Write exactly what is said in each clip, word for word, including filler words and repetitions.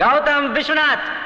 Gautam Vishwanath.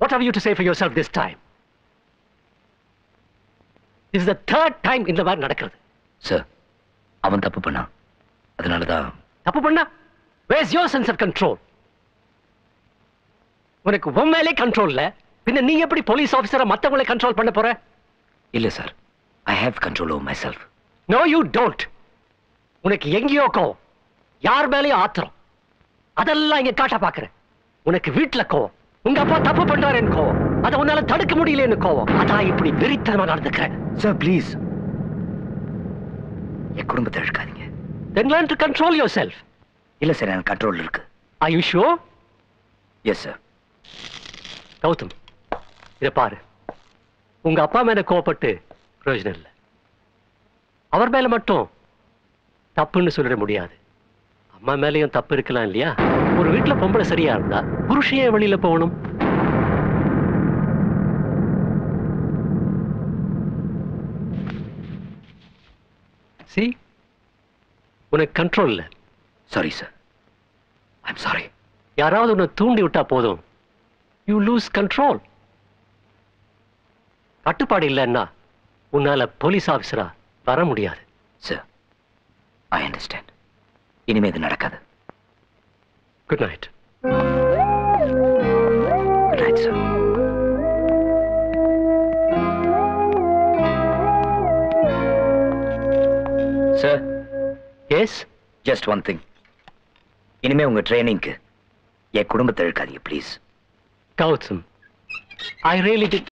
What have you to say for yourself this time? This is the third time in the war Nadakar. Sir, avan thappu panna. Adanal da. Thappu panna? Where's your sense of control? Unakku ommele control illa. Pinna nee eppadi police officer mathavangala control panna pora? Illa sir. I have control over myself. No you don't. Unakku engiyoko yaar mele aathiram. Adella inga kaata paakren. Unakku veetla ko உங்க அப்பா தப்பு பண்றாரு எனக்கோ அத உன்னால தடுக்க முடியலன்னு கோவம் அதான் இப்படி வெறித்தனமா நடந்துக்கிறேன் சார் ப்ளீஸ் என் குடும்பத்தை இழுக்காதீங்க then learn to control yourself இல்ல சார் எனக்கு கண்ட்ரோல் இருக்கு are you sure yes sir Gautham இத பாரு உங்க அப்பா மேல கோபப்பட்டு பிரயோஜனம் இல்ல அவர் மேல மட்டும் தப்புன்னு சொல்லிட முடியாது அம்மா மேலயும் தப்பு இருக்கலாம் இல்லையா ஒரு வீட்ல பொம்பளை சரியா இருந்தா புருஷனே வெளியில போணும் see உனக்கு கண்ட்ரோல் இல்ல sorry sir i'm sorry யாராவது உன்னை தூண்டி விட்டா போதும் you lose control கட்டுப்பாடு இல்லன்னா உன்னால போலீஸ் ஆபீசரா வர முடியாது sir i understand இனிமே இது நடக்காது Good night. Good night, sir. Sir? Yes? Just one thing. இனிமே உங்கள் ட்ரைனிங்க்கு என் குடும்பத்தை இழுக்காதீங்க, please. Gautam, I really did...